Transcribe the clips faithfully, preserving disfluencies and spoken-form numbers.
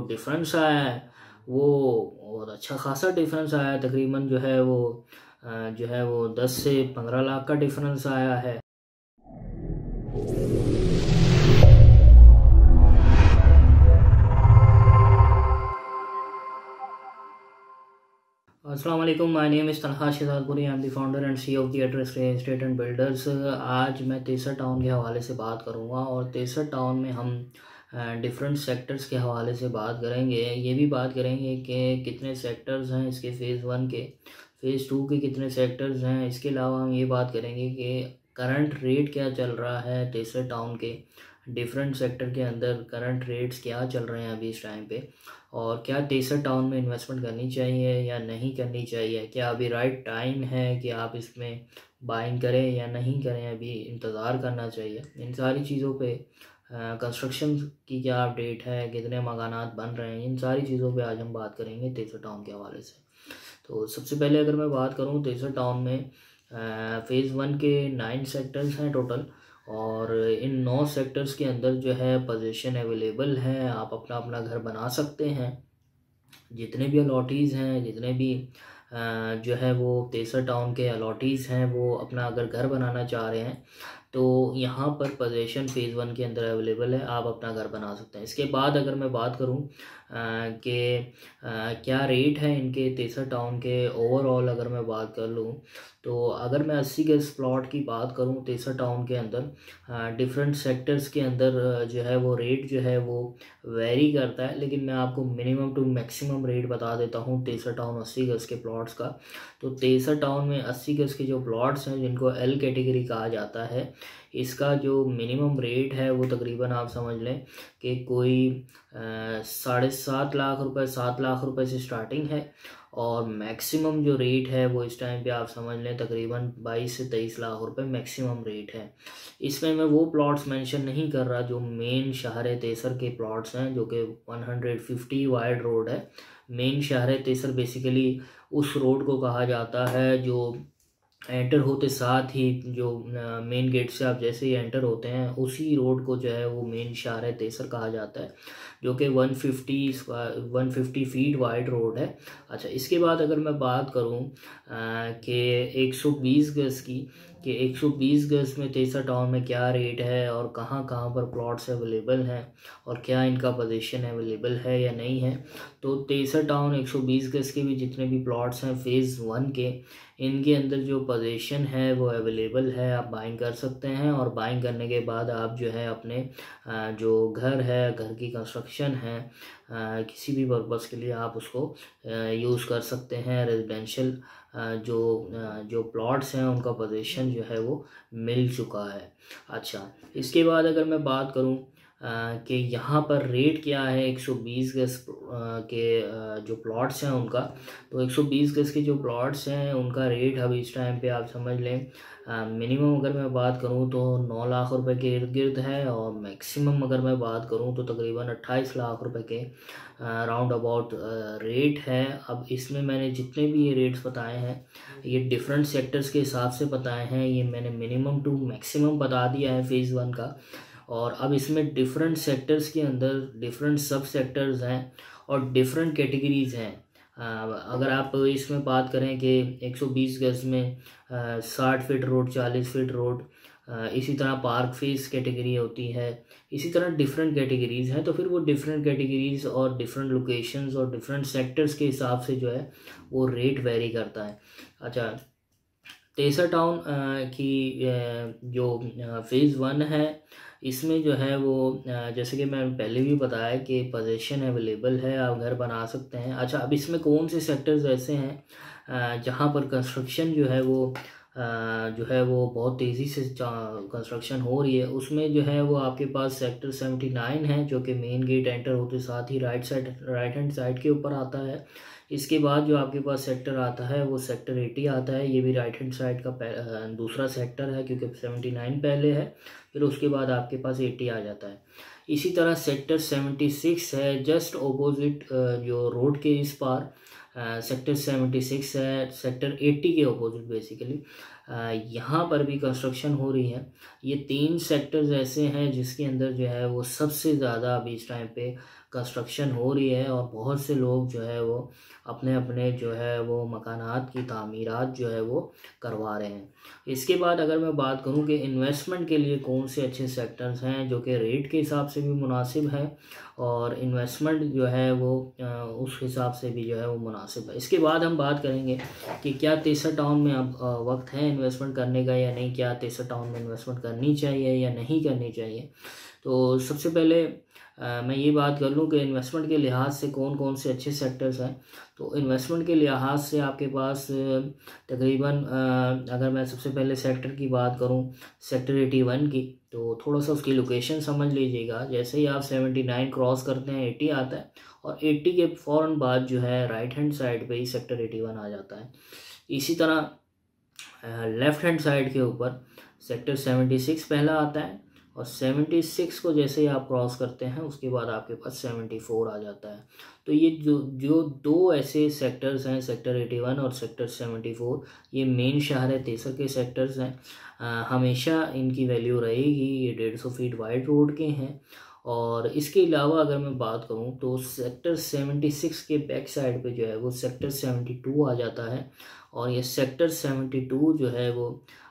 Difference आया है वो, और अच्छा खासा डिफरेंस आया है। तकरीबन जो है वो जो है वो दस से पंद्रह लाख का डिफरेंस आया है। अस्सलामुअलैकुम, my name is Talha Shahzad Puri, I am the founder and CEO of the address real estate and builders. आज मैं तैसर टाउन के हवाले से बात करूँगा और तैसर टाउन में हम डिफरेंट सेक्टर्स के हवाले से बात करेंगे। ये भी बात करेंगे कि कितने सेक्टर्स हैं इसके, फ़ेज़ वन के, फ़ेज़ टू के कितने सेक्टर्स हैं। इसके अलावा हम ये बात करेंगे कि करंट रेट क्या चल रहा है तैसर टाउन के डिफरेंट सेक्टर के अंदर, करंट रेट्स क्या चल रहे हैं अभी इस टाइम पे, और क्या तैसर टाउन में इन्वेस्टमेंट करनी चाहिए या नहीं करनी चाहिए, क्या अभी राइट टाइम है कि आप इसमें बाइंग करें या नहीं करें, अभी इंतज़ार करना चाहिए। इन सारी चीज़ों पे कंस्ट्रक्शन की क्या अपडेट है, कितने मकानात बन रहे हैं, इन सारी चीज़ों पे आज हम बात करेंगे तैसर टाउन के हवाले से। तो सबसे पहले अगर मैं बात करूँ, तैसर टाउन में फ़ेज़ वन के नाइन सेक्टर्स हैं टोटल, और इन नौ सेक्टर्स के अंदर जो है पोजीशन अवेलेबल है। आप अपना अपना घर बना सकते हैं। जितने भी अलॉटीज़ हैं, जितने भी जो है वो तैसर टाउन के अलॉटीज़ हैं, वो अपना अगर घर बनाना चाह रहे हैं तो यहाँ पर पोजीशन फ़ेज़ वन के अंदर अवेलेबल है, आप अपना घर बना सकते हैं। इसके बाद अगर मैं बात करूँ कि क्या रेट है इनके तैसर टाउन के ओवरऑल, अगर मैं बात कर लूँ तो अगर मैं अस्सी गज प्लॉट की बात करूँ तैसर टाउन के अंदर, डिफरेंट सेक्टर्स के अंदर जो है वो रेट जो है वो वेरी करता है, लेकिन मैं आपको मिनिमम टू मैक्सिमम रेट बता देता हूँ तैसर टाउन अस्सी गज के प्लॉट्स का। तो तैसर टाउन में अस्सी गज के जो प्लॉट्स हैं, जिनको एल कैटेगरी कहा जाता है, इसका जो मिनिमम रेट है वो तकरीबन आप समझ लें कि कोई साढ़े सात लाख रुपए सात लाख रुपए से स्टार्टिंग है, और मैक्सिमम जो रेट है वो इस टाइम पे आप समझ लें तकरीबन बाईस से तेईस लाख रुपए मैक्सिमम रेट है। इसमें मैं वो प्लॉट्स मेंशन नहीं कर रहा जो मेन शहर तैसर के प्लॉट्स हैं, जो कि एक सौ पचास वाइड रोड है। मेन शहर तैसर बेसिकली उस रोड को कहा जाता है जो एंटर होते साथ ही, जो मेन गेट से आप जैसे ही एंटर होते हैं, उसी रोड को जो है वो मेन शहर तैसर कहा जाता है, जो कि एक सौ पचास फीट वाइड रोड है। अच्छा, इसके बाद अगर मैं बात करूं कि एक सौ बीस गज की, कि एक सौ बीस गज में तैसर टाउन में क्या रेट है और कहां कहां पर प्लॉट्स अवेलेबल हैं और क्या इनका पोजीशन अवेलेबल है या नहीं है, तो तैसर टाउन एक सौ बीस गज के भी जितने भी प्लॉट्स हैं फ़ेज़ वन के, इनके अंदर जो पोजीशन है वो अवेलेबल है, आप बाइंग कर सकते हैं। और बाइंग करने के बाद आप जो है अपने जो घर है, घर की कंस्ट्रक्शन है, किसी भी पर्पज़ के लिए आप उसको यूज़ कर सकते हैं। रेजिडेंशियल जो जो प्लॉट्स हैं उनका पोजीशन जो है वो मिल चुका है। अच्छा, इसके बाद अगर मैं बात करूं कि यहाँ पर रेट क्या है एक सौ बीस गज के जो प्लॉट्स हैं उनका, तो एक सौ बीस गज के जो प्लॉट्स हैं उनका रेट अभी इस टाइम पे आप समझ लें मिनिमम अगर मैं बात करूँ तो नौ लाख रुपए के इर्द गिर्द है, और मैक्सिमम अगर मैं बात करूँ तो तकरीबन अट्ठाईस लाख रुपए के राउंड अबाउट रेट है। अब इसमें मैंने जितने भी ये रेट्स बताए हैं ये डिफरेंट सेक्टर्स के हिसाब से बताए हैं, ये मैंने मिनिमम टू मैक्सिमम बता दिया है फ़ेज़ वन का, और अब इसमें डिफरेंट सेक्टर्स के अंदर डिफरेंट सब सेक्टर्स हैं और डिफरेंट कैटेगरीज़ हैं। अगर आप इसमें बात करें कि एक सौ बीस गज में साठ फीट रोड, चालीस फीट रोड, इसी तरह पार्क फेस कैटेगरी होती है, इसी तरह डिफरेंट कैटेगरीज़ हैं, तो फिर वो डिफरेंट कैटेगरीज़ और डिफरेंट लोकेशंस और डिफरेंट सेक्टर्स के हिसाब से जो है वो रेट वेरी करता है। अच्छा, तैसर टाउन की जो फ़ेज़ वन है इसमें जो है वो, जैसे कि मैंने पहले भी बताया कि पोजीशन अवेलेबल है, आप घर बना सकते हैं। अच्छा, अब इसमें कौन से सेक्टर्स ऐसे हैं जहाँ पर कंस्ट्रक्शन जो है वो जो है वो बहुत तेज़ी से कंस्ट्रक्शन हो रही है, उसमें जो है वो आपके पास सेक्टर उन्यासी है, जो कि मेन गेट एंटर होते साथ ही right side right hand side के ऊपर आता है। इसके बाद जो आपके पास सेक्टर आता है वो सेक्टर अस्सी आता है, ये भी राइट हैंड साइड का दूसरा सेक्टर है, क्योंकि उन्यासी पहले है, फिर उसके बाद आपके पास अस्सी आ जाता है। इसी तरह सेक्टर छिहत्तर है, जस्ट अपोजिट जो रोड के इस पार सेक्टर छिहत्तर है, सेक्टर अस्सी के अपोजिट बेसिकली, यहाँ पर भी कंस्ट्रक्शन हो रही है। ये तीन सेक्टर्स ऐसे हैं जिसके अंदर जो है वो सबसे ज़्यादा अभी इस टाइम पे कंस्ट्रक्शन हो रही है और बहुत से लोग जो है वो अपने अपने जो है वो मकानात की तामीरात जो है वो करवा रहे हैं। इसके बाद अगर मैं बात करूं कि इन्वेस्टमेंट के लिए कौन से अच्छे सेक्टर्स हैं जो कि रेट के हिसाब से भी मुनासिब है और इन्वेस्टमेंट जो है वो उस हिसाब से भी जो है वो मुनासिब है। इसके बाद हम बात करेंगे कि क्या तैसर टाउन में अब वक्त है इन्वेस्टमेंट करने का या नहीं, क्या तैसर टाउन में इन्वेस्टमेंट करनी चाहिए या नहीं करनी चाहिए। तो सबसे पहले आ, मैं ये बात कर लूँ कि इन्वेस्टमेंट के लिहाज से कौन कौन से अच्छे सेक्टर्स हैं। तो इन्वेस्टमेंट के लिहाज से आपके पास तकरीबन अगर मैं सबसे पहले सेक्टर की बात करूं सेक्टर इक्यासी की, तो थोड़ा सा उसकी लोकेशन समझ लीजिएगा। जैसे ही आप उन्यासी क्रॉस करते हैं अस्सी आता है और अस्सी के फ़ौरन बाद जो है राइट हैंड साइड पे ही सेक्टर इक्यासी आ जाता है। इसी तरह लेफ़्ट हैंड साइड के ऊपर सेक्टर छिहत्तर पहला आता है और छिहत्तर को जैसे ही आप क्रॉस करते हैं उसके बाद आपके पास चौहत्तर आ जाता है। तो ये जो जो दो ऐसे सेक्टर्स हैं सेक्टर इक्यासी और सेक्टर चौहत्तर, ये मेन शहर है तैसर के सेक्टर्स हैं। आ, हमेशा इनकी वैल्यू रहेगी। ये डेढ़ सौ फीट वाइड रोड के हैं। और इसके अलावा अगर मैं बात करूं तो सेक्टर छिहत्तर के बैक साइड पे जो है वो सेक्टर बहत्तर आ जाता है और ये सेक्टर बहत्तर जो है वो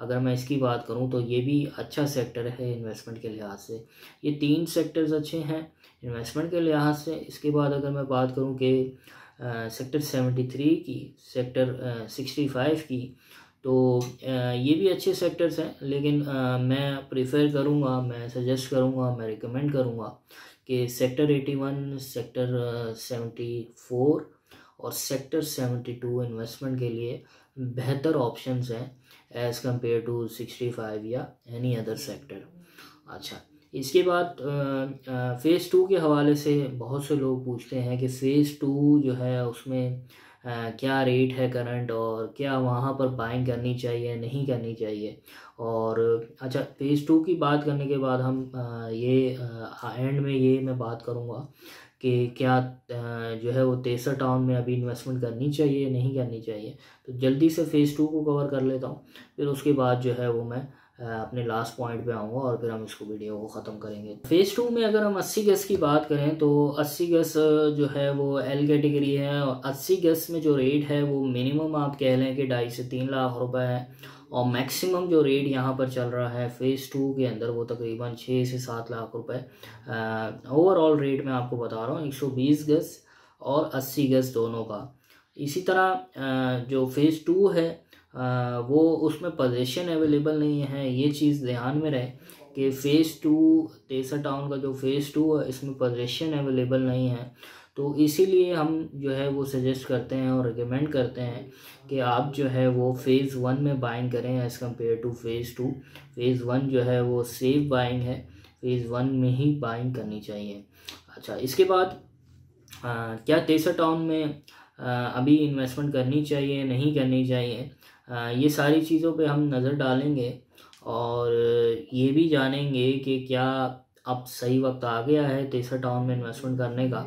अगर मैं इसकी बात करूं तो ये भी अच्छा सेक्टर है इन्वेस्टमेंट के लिहाज से। ये तीन सेक्टर्स अच्छे हैं इन्वेस्टमेंट के लिहाज से। इसके बाद अगर मैं बात करूं कि सेक्टर तिहत्तर की सेक्टर पैंसठ की, तो ये भी अच्छे सेक्टर्स हैं, लेकिन मैं प्रेफर करूँगा, मैं सजेस्ट करूँगा, मैं रिकमेंड करूँगा कि सेक्टर इक्यासी, सेक्टर चौहत्तर और सेक्टर बहत्तर इन्वेस्टमेंट के लिए बेहतर ऑप्शंस हैं एज़ कम्पेयर टू पैंसठ या एनी अदर सेक्टर। अच्छा, इसके बाद फ़ेज़ टू के हवाले से बहुत से लोग पूछते हैं कि फ़ेज़ टू जो है उसमें आ, क्या रेट है करंट और क्या वहाँ पर बाइंग करनी चाहिए नहीं करनी चाहिए। और अच्छा, फेज़ टू की बात करने के बाद हम आ, ये आ, एंड में ये मैं बात करूँगा कि क्या आ, जो है वो तैसर टाउन में अभी इन्वेस्टमेंट करनी चाहिए नहीं करनी चाहिए। तो जल्दी से फ़ेज़ टू को कवर कर लेता हूँ, फिर उसके बाद जो है वो मैं अपने लास्ट पॉइंट पे आऊँगा और फिर हम इसको वीडियो को ख़त्म करेंगे। फ़ेज़ टू में अगर हम अस्सी गज़ की बात करें तो अस्सी गज़ जो है वो एल कैटेगरी है और अस्सी गज़ में जो रेट है वो मिनिमम आप कह लें कि ढाई से तीन लाख रुपए है और मैक्सिमम जो रेट यहाँ पर चल रहा है फ़ेज़ टू के अंदर वो तकरीबन छः से सात लाख रुपए ओवरऑल रेट में आपको बता रहा हूँ, एक सौ बीस गज़ और अस्सी गज़ दोनों का। इसी तरह जो फ़ेज़ टू है आ, वो उसमें पोजीशन अवेलेबल नहीं है। ये चीज़ ध्यान में रहे कि फ़ेज़ टू तैसर टाउन का जो फ़ेज़ टू है इसमें पोजीशन अवेलेबल नहीं है, तो इसीलिए हम जो है वो सजेस्ट करते हैं और रिकमेंड करते हैं कि आप जो है वो फ़ेज़ वन में बाइंग करें as compare to phase two. Phase one जो है वो सेफ बाइंग है, फ़ेज़ वन में ही बाइंग करनी चाहिए। अच्छा, इसके बाद आ, क्या तैसर टाउन में आ, अभी इन्वेस्टमेंट करनी चाहिए नहीं करनी चाहिए, आ, ये सारी चीज़ों पे हम नज़र डालेंगे और ये भी जानेंगे कि क्या अब सही वक्त आ गया है तैसर टाउन में इन्वेस्टमेंट करने का।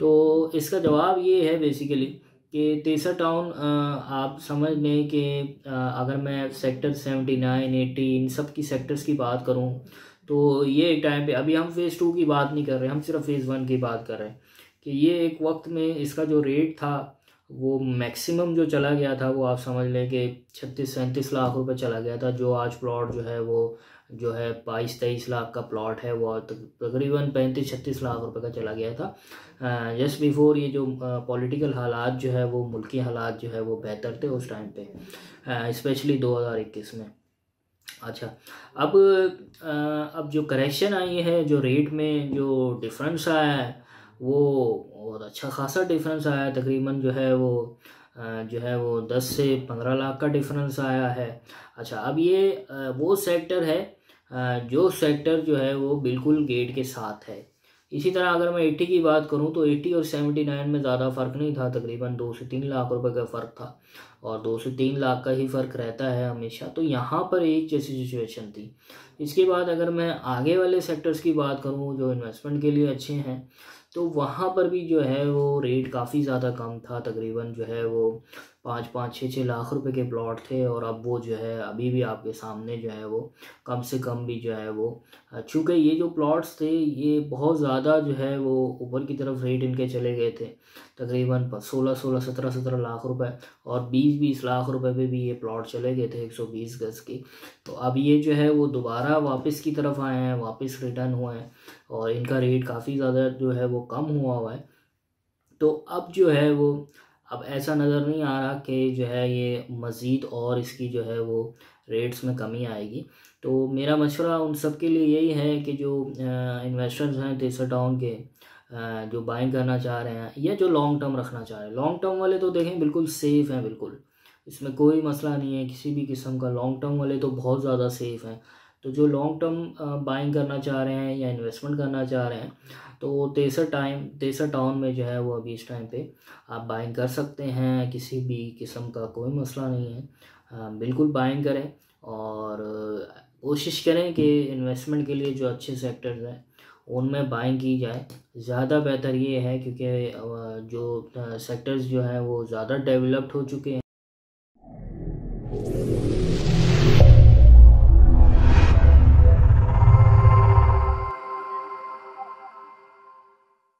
तो इसका जवाब ये है बेसिकली कि तैसर टाउन आप समझ लें कि अगर मैं सेक्टर उन्यासी, अस्सी इन सब की सेक्टर्स की बात करूं तो ये एक टाइम पे, अभी हम फ़ेज़ टू की बात नहीं कर रहे, हम सिर्फ फ़ेज़ वन की बात कर रहे हैं कि ये एक वक्त में इसका जो रेट था वो मैक्सिमम जो चला गया था वो आप समझ लें कि छत्तीस सैंतीस लाख रुपए चला गया था। जो आज प्लॉट जो है वो जो है बाईस तेईस लाख का प्लॉट है वो तकरीबन पैंतीस छत्तीस लाख रुपए का चला गया था जस्ट बिफोर ये जो पॉलिटिकल हालात जो है वो मुल्की हालात जो है वो बेहतर थे उस टाइम पे, स्पेशली दो हज़ार इक्कीस में। अच्छा, अब अब जो करेक्शन आई है, जो रेट में जो डिफरेंस आया है वो बहुत अच्छा खासा डिफरेंस आया है। तकरीबन जो है वो जो है वो दस से पंद्रह लाख का डिफरेंस आया है। अच्छा, अब ये वो सेक्टर है जो सेक्टर जो है वो बिल्कुल गेट के साथ है। इसी तरह अगर मैं अस्सी की बात करूं तो अस्सी और उन्यासी में ज़्यादा फ़र्क नहीं था, तकरीबन दो से तीन लाख रुपए का फ़र्क था और दो से तीन लाख का ही फ़र्क रहता है हमेशा। तो यहाँ पर एक जैसी सिचुएशन थी। इसके बाद अगर मैं आगे वाले सेक्टर्स की बात करूं जो इन्वेस्टमेंट के लिए अच्छे हैं तो वहाँ पर भी जो है वो रेट काफ़ी ज़्यादा कम था, तकरीबन जो है वो पाँच पाँच छः छः लाख रुपए के प्लॉट थे, और अब वो जो है अभी भी आपके सामने जो है वो कम से कम भी जो है वो, चूँकि ये जो प्लॉट्स थे ये बहुत ज़्यादा जो है वो ऊपर की तरफ रेट इनके चले गए थे, तकरीबन सोलह सोलह सत्रह सत्रह लाख रुपए और बीस बीस लाख रुपए पे भी ये प्लॉट चले गए थे एक सौ बीस गज़ की। तो अब ये जो है वो दोबारा वापस की तरफ आए हैं, वापस रिटर्न हुए हैं और इनका रेट काफ़ी ज़्यादा जो है वो कम हुआ हुआ है। तो अब जो है वो अब ऐसा नज़र नहीं आ रहा कि जो है ये मज़ीद और इसकी जो है वो रेट्स में कमी आएगी। तो मेरा मशवरा उन सब के लिए यही है कि जो इन्वेस्टर्स हैं तैसर टाउन के, आ, जो बाइंग करना चाह रहे हैं या जो लॉन्ग टर्म रखना चाह रहे हैं, लॉन्ग टर्म वाले तो देखें बिल्कुल सेफ़ हैं, बिल्कुल इसमें कोई मसला नहीं है किसी भी किस्म का। लॉन्ग टर्म वाले तो बहुत ज़्यादा सेफ़ हैं। तो जो लॉन्ग टर्म बाइंग करना चाह रहे हैं या इन्वेस्टमेंट करना चाह रहे हैं तो तैसर टाइम तैसर टाउन में जो है वो अभी इस टाइम पे आप बाइंग कर सकते हैं, किसी भी किस्म का कोई मसला नहीं है। आ, बिल्कुल बाइंग करें और कोशिश करें कि इन्वेस्टमेंट के लिए जो अच्छे सेक्टर्स हैं उनमें बाइंग की जाए, ज़्यादा बेहतर ये है, क्योंकि जो सेक्टर्स जो है वो ज़्यादा डेवलप्ड हो चुके हैं